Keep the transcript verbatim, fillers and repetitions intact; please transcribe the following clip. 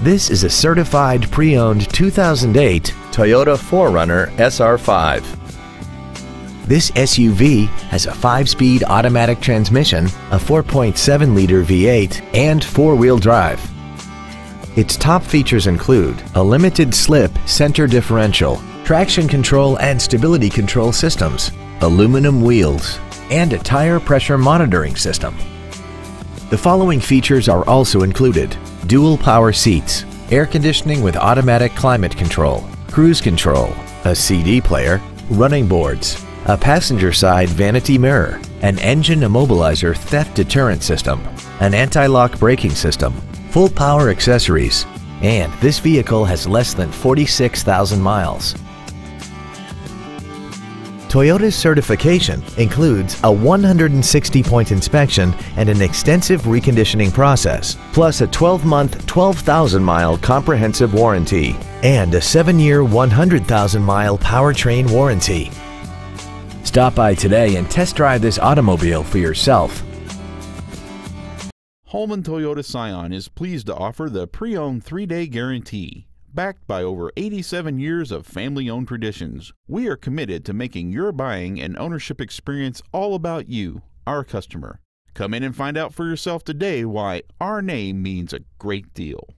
This is a certified pre-owned two thousand eight Toyota four runner S R five. This S U V has a five-speed automatic transmission, a four point seven liter V eight, and four-wheel drive. Its top features include a limited slip center differential, traction control and stability control systems, aluminum wheels, and a tire pressure monitoring system. The following features are also included: dual power seats, air conditioning with automatic climate control, cruise control, a C D player, running boards, a passenger side vanity mirror, an engine immobilizer theft deterrent system, an anti-lock braking system, full power accessories, and this vehicle has less than forty-six thousand miles. Toyota's certification includes a one hundred sixty point inspection and an extensive reconditioning process, plus a twelve month, twelve thousand mile comprehensive warranty and a seven year, one hundred thousand mile powertrain warranty. Stop by today and test drive this automobile for yourself. Holman Toyota Scion is pleased to offer the pre-owned three day guarantee. Backed by over eighty-seven years of family-owned traditions, we are committed to making your buying and ownership experience all about you, our customer. Come in and find out for yourself today why our name means a great deal.